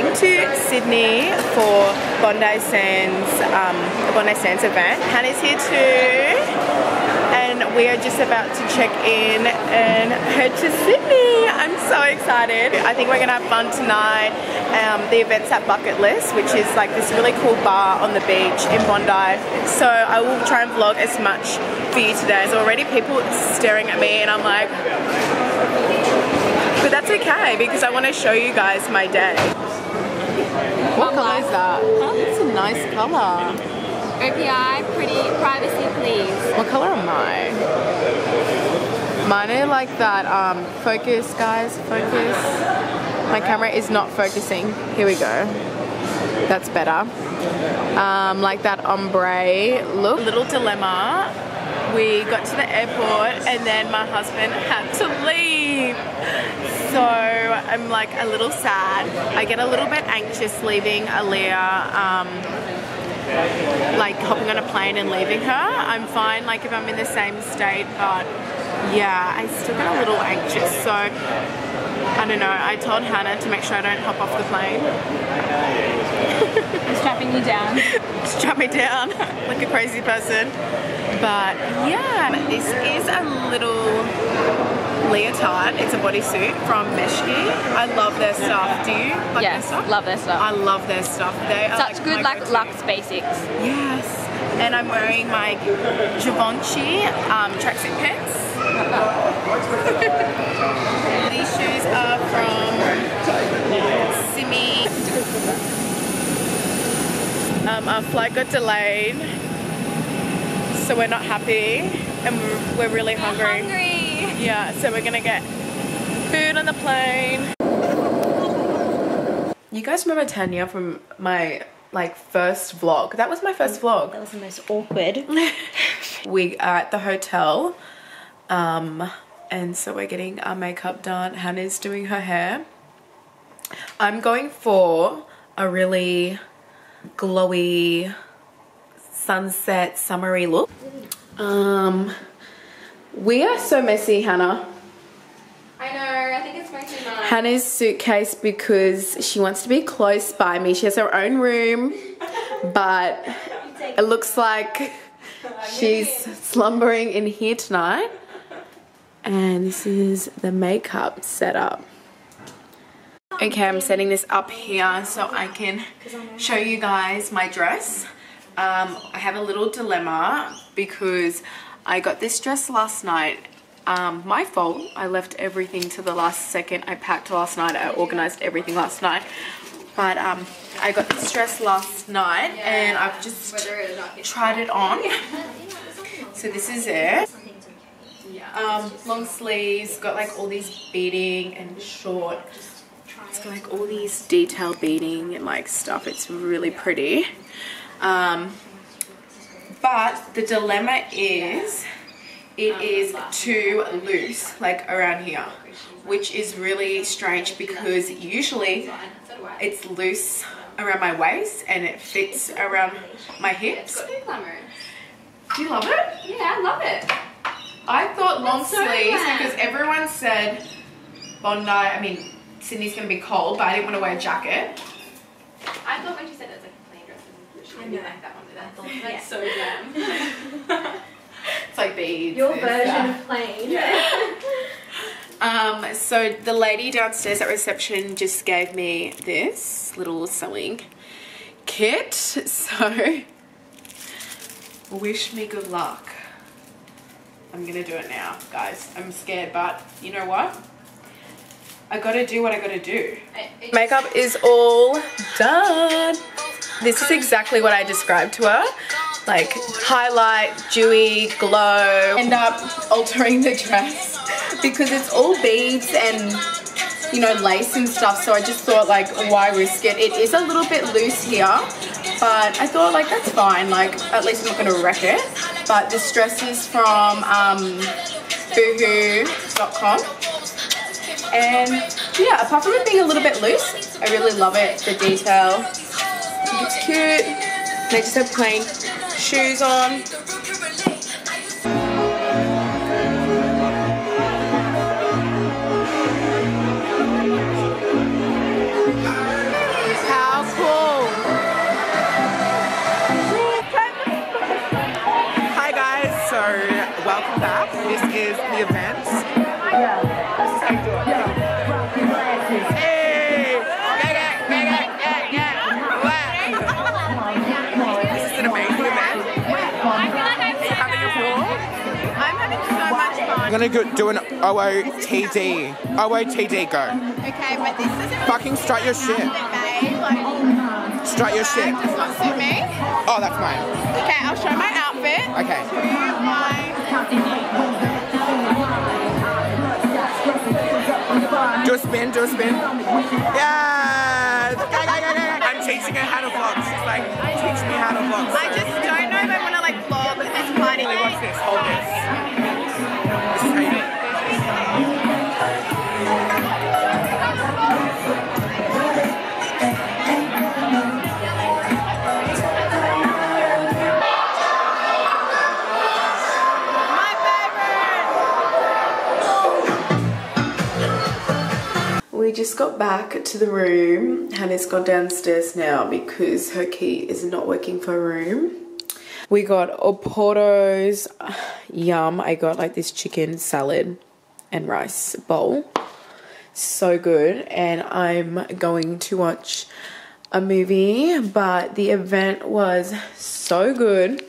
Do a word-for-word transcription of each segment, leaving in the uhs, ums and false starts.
going to Sydney for Bondi Sands, um, the Bondi Sands event. Hannah's here too, and we are just about to check in and head to Sydney. I'm so excited. I think we're gonna have fun tonight. Um, the event's at Bucket List, which is like this really cool bar on the beach in Bondi. So I will try and vlog as much for you today. There's already people staring at me and I'm like, but that's okay because I want to show you guys my day. What colour is that? Oh, that's a nice colour. O P I, pretty, privacy please. What colour am I? Mine are like that, um, focus guys, focus. My camera is not focusing. Here we go. That's better. Um, like that ombre look. Little dilemma. We got to the airport and then my husband had to leave. So I'm like a little sad. I get a little bit anxious leaving Aaliyah, um, like hopping on a plane and leaving her. I'm fine like if I'm in the same state, but yeah, I still get a little anxious. So I don't know, I told Hannah to make sure I don't hop off the plane. I'm strapping you down. Strap me down like a crazy person. But yeah, this is a little leotard. It's a bodysuit from Meshki. I love their stuff. Do you like yes, their stuff? Love their stuff. I love their stuff. They Such are Such good like luxe basics. Yes. And I'm wearing my Givenchy um, tracksuit pants. These shoes are from Simi. Um, our flight got delayed. So we're not happy and we're really hungry. hungry. Yeah, so we're gonna get food on the plane. You guys remember Tanya from my like first vlog? That was my first vlog. That was the most awkward. We are at the hotel um, and so we're getting our makeup done. Hannah's doing her hair. I'm going for a really glowy, sunset summery look. Um, we are so messy, Hannah. I know, I think it's mostly mine. Hannah's suitcase because she wants to be close by me. She has her own room, but it looks like she's slumbering in here tonight. And this is the makeup setup. Okay, I'm setting this up here so I can show you guys my dress. Um, I have a little dilemma because I got this dress last night. Um, my fault. I left everything to the last second. I packed last night. I organized everything last night. But um, I got this dress last night and I've just tried it on. So this is it. Um, long sleeves. Got like all these beading and short. It's got like all these detail beading and like stuff. It's really pretty. Um, but the dilemma is it is too loose, like around here, which is really strange because usually it's loose around my waist and it fits around my hips. Do you love it? Yeah, I love it. I thought long sleeves because everyone said Bondi, I mean Sydney's going to be cold, but I didn't want to wear a jacket. I thought when she said it was like, I know. Like that one with that. That's so glam. It's like beads. Your version stuff. Of plain. Yeah. um, so the lady downstairs at reception just gave me this little sewing kit. So wish me good luck. I'm gonna do it now, guys. I'm scared, but you know what? I gotta do what I gotta do. Makeup is all done. This is exactly what I described to her, like highlight, dewy, glow. End up altering the dress because it's all beads and, you know, lace and stuff. So I just thought like, why risk it? It is a little bit loose here, but I thought like, that's fine. Like at least I'm not going to wreck it. But this dress is from um, boohoo dot com. And yeah, apart from it being a little bit loose, I really love it, the detail. It's cute. They just have plain shoes on. is the event. This is how you do it. Hey! This is an amazing event. I feel like I'm having a ball. I'm having so much fun. I'm gonna go do an O O T D. O O T D go. Okay, but this is fucking strut your shit. Strut your shit. Does not suit me. Oh, that's mine. Okay, I'll show my outfit. Okay. To my... Do a spin, do a spin. Yes! Go, go, go, go, go. I'm teaching her how to vlog. She's like, teach me how to vlog. So. I just don't know if I want to like vlog with this party. Really, watch this. Hold this. This is how you do it. We just got back to the room. Hannah's gone downstairs now because her key is not working for her room. We got Oporto's. Yum. I got like this chicken salad and rice bowl. So good. And I'm going to watch a movie. But the event was so good.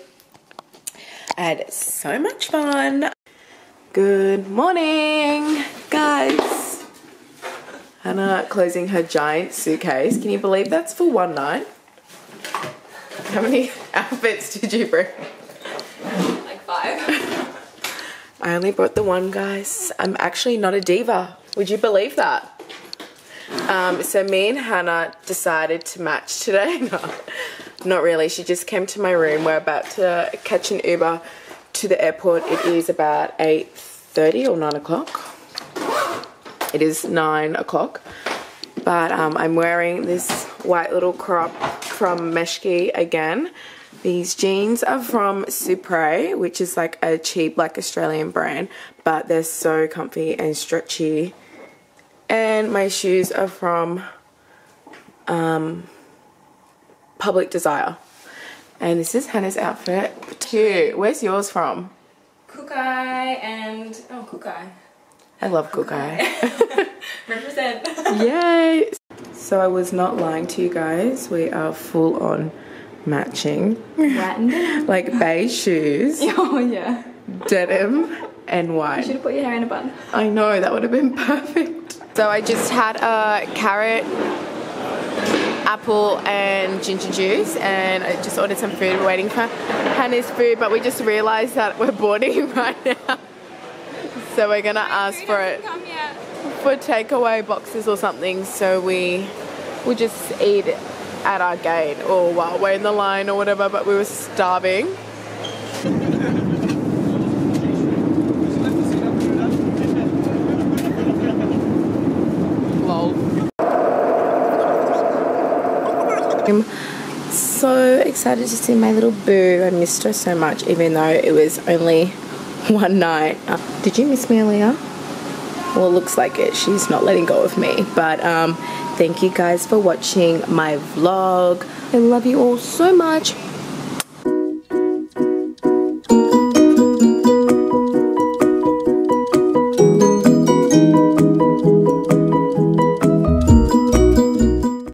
I had so much fun. Good morning, guys. Hannah closing her giant suitcase. Can you believe that's for one night? How many outfits did you bring? Like five. I only brought the one, guys. I'm actually not a diva. Would you believe that? Um, so me and Hannah decided to match today. No, not really. She just came to my room. We're about to catch an Uber to the airport. It is about eight thirty or nine o'clock. It is nine o'clock, but um, I'm wearing this white little crop from Meshki again. These jeans are from Supre, which is like a cheap, like Australian brand, but they're so comfy and stretchy. And my shoes are from um, Public Desire. And this is Hannah's outfit. Cute. Where's yours from? Kookai and oh, Kookai. I love Kookai. Represent. Yay! So I was not lying to you guys. We are full on matching. Like beige shoes. Oh yeah. Denim and white. You should have put your hair in a bun. I know, that would have been perfect. So I just had a carrot, apple and ginger juice, and I just ordered some food. We're waiting for Hannah's food, but we just realised that we're boarding right now. So we're gonna ask for it for takeaway boxes or something, so we will just eat at our gate or while we're in the line or whatever, but we were starving. Lol. I'm so excited to see my little boo. I missed her so much, even though it was only one night. Uh, did you miss me, Aaliyah? Well, it looks like it. She's not letting go of me. But um, thank you guys for watching my vlog. I love you all so much.